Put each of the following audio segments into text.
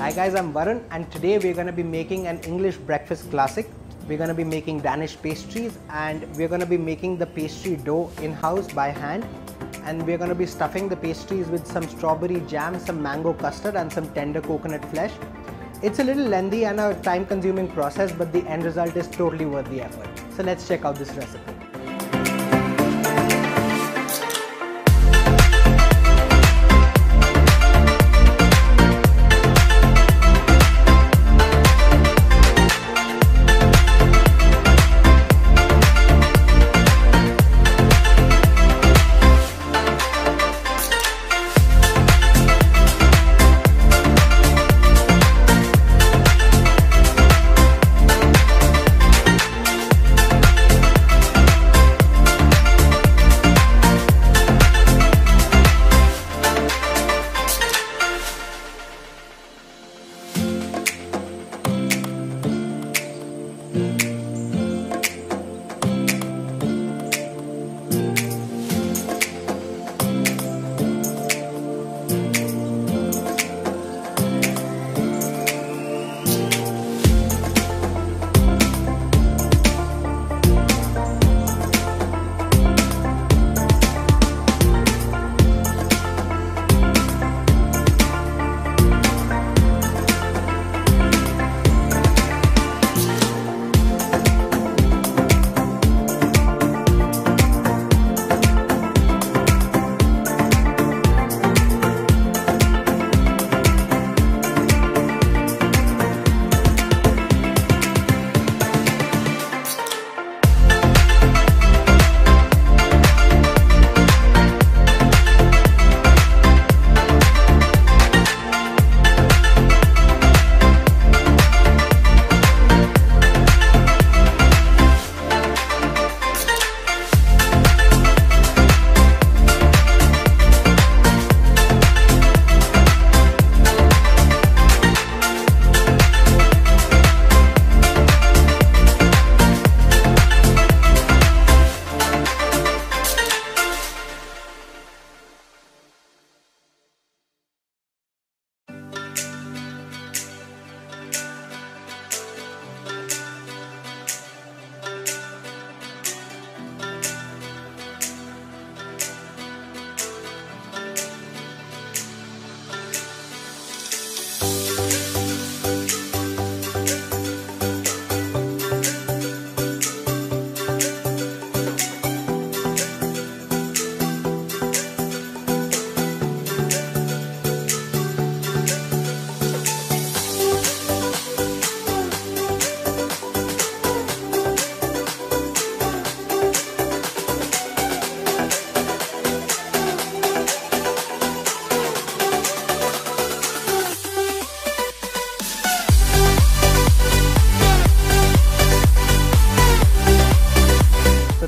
Hi guys, I'm Varun and today we're going to be making an English breakfast classic. We're going to be making Danish pastries and we're going to be making the pastry dough in-house by hand, and we're going to be stuffing the pastries with some strawberry jam, some mango custard and some tender coconut flesh. It's a little lengthy and a time-consuming process, but the end result is totally worth the effort. So let's check out this recipe.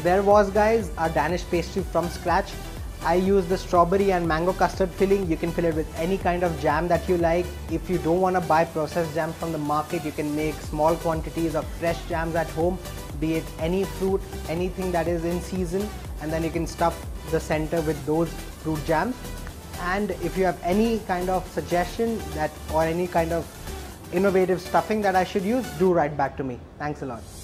There was, guys, a Danish pastry from scratch. I used the strawberry and mango custard filling. You can fill it with any kind of jam that you like. If you don't want to buy processed jam from the market, you can make small quantities of fresh jams at home, be it any fruit, anything that is in season, and then you can stuff the center with those fruit jams. And if you have any kind of suggestion that or any kind of innovative stuffing that I should use, do write back to me. Thanks a lot.